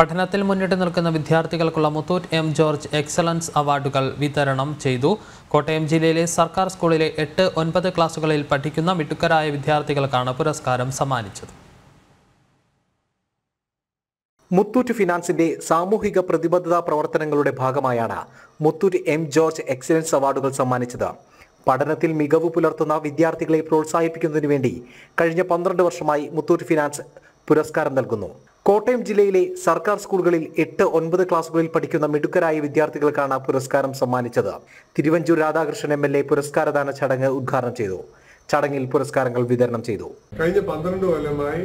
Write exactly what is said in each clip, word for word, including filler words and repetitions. പഠനത്തിൽ മുന്നിട്ട് നിൽക്കുന്ന വിദ്യാർത്ഥികൾക്കുള്ള മുത്തൂറ്റ് എം ജോർജ് എക്സലൻസ് അവാർഡുകൾ വിതരണം ചെയ്തു. കോട്ടയം ജില്ലയിലെ സർക്കാർ സ്കൂളിലെ എട്ട് ഒൻപത് ക്ലാസുകളിൽ പഠിക്കുന്ന മിടുക്കരായ വിദ്യാർത്ഥികൾക്കാണ് പുരസ്കാരം സമ്മാനിച്ചത്. മുത്തൂറ്റ് ഫിനാൻസിന്റെ സാമൂഹിക പ്രതിബദ്ധതാ പ്രവർത്തനങ്ങളുടെ ഭാഗമായാണ് മുത്തൂറ്റ് എം ജോർജ് എക്സലൻസ് അവാർഡുകൾ സമ്മാനിച്ചത്. പഠനത്തിൽ മികവ് പുലർത്തുന്ന വിദ്യാർത്ഥികളെ പ്രോത്സാഹിപ്പിക്കുന്നതിനു വേണ്ടി കഴിഞ്ഞ പന്ത്രണ്ട് വർഷമായി മുത്തൂറ്റ് ഫിനാൻസ് പുരസ്കാരം നൽകുന്നു. കോട്ടയം ജില്ലയിലെ സർക്കാർ സ്കൂളുകളിൽ എട്ട് ഒൻപത് ക്ലാസുകളിൽ പഠിക്കുന്ന മിടുക്കരായ വിദ്യാർത്ഥികൾക്കാണ് പുരസ്കാരം സമ്മാനിച്ചത്. Thiruvanchoor Radhakrishnan M L A പുരസ്കാരദാന ചടങ്ങ് ഉദ്ഘാടനം ചെയ്തു. ചടങ്ങിൽ പുരസ്കാരങ്ങൾ വിതരണം ചെയ്തു. കഴിഞ്ഞ പന്ത്രണ്ട് കൊല്ലമായി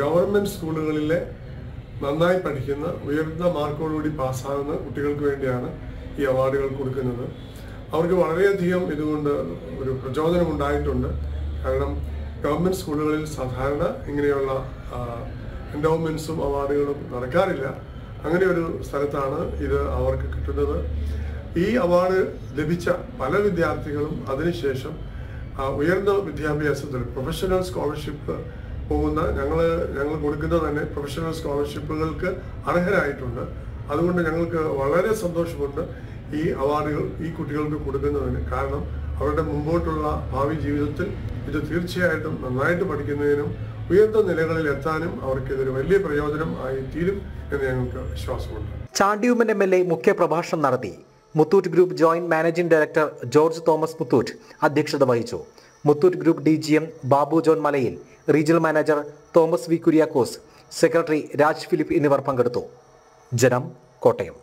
ഗവൺമെന്റ് സ്കൂളുകളിലെ നന്നായി പഠിക്കുന്ന ഉയർന്ന മാർക്കോടുകൂടി പാസ്സാകുന്ന കുട്ടികൾക്ക് വേണ്ടിയാണ് ഈ അവാർഡുകൾ കൊടുക്കുന്നത്. അവർക്ക് വളരെയധികം ഇതുകൊണ്ട് ഒരു പ്രചോദനം ഉണ്ടായിട്ടുണ്ട്. കാരണം ഗവൺമെന്റ് സ്കൂളുകളിൽ സാധാരണ ഇങ്ങനെയുള്ള എൻഡോമെൻസും അവാർഡുകളും നടക്കാറില്ല. അങ്ങനെ ഒരു സ്ഥലത്താണ് ഇത് അവർക്ക് കിട്ടുന്നത്. ഈ അവാർഡ് ലഭിച്ച പല വിദ്യാർത്ഥികളും അതിനുശേഷം ഉയർന്ന വിദ്യാഭ്യാസത്തിൽ പ്രൊഫഷണൽ സ്കോളർഷിപ്പ് പോകുന്ന ഞങ്ങൾ ഞങ്ങൾ കൊടുക്കുന്ന തന്നെ പ്രൊഫഷണൽ സ്കോളർഷിപ്പുകൾക്ക് അർഹരായിട്ടുണ്ട്. അതുകൊണ്ട് ഞങ്ങൾക്ക് വളരെ സന്തോഷമുണ്ട് ഈ അവാർഡുകൾ ഈ കുട്ടികൾക്ക് കൊടുക്കുന്നതിന്. കാരണം അവരുടെ മുമ്പോട്ടുള്ള ഭാവി ജീവിതത്തിൽ ഇത് തീർച്ചയായിട്ടും നന്നായിട്ട് പഠിക്കുന്നതിനും ഉയർന്ന നിലകളിൽ എത്താനും അവർക്ക് ഇതൊരു വലിയ പ്രയോജനം ആയി തീരും എന്ന് ഞങ്ങൾക്ക് വിശ്വാസമുണ്ട്. ചാണ്ടിയൂമൻ എം എൽ എ മുഖ്യ പ്രഭാഷണം നടത്തി. Muthoot group joint managing director George Thomas Muthoot അധ്യക്ഷത വഹിച്ചു. Muthoot group D G M Babu John Malayil, regional manager Thomas V Kuriakose, secretary Raj Philip എന്നിവർ പങ്കെടുത്തു. ജനം, കോട്ടയം.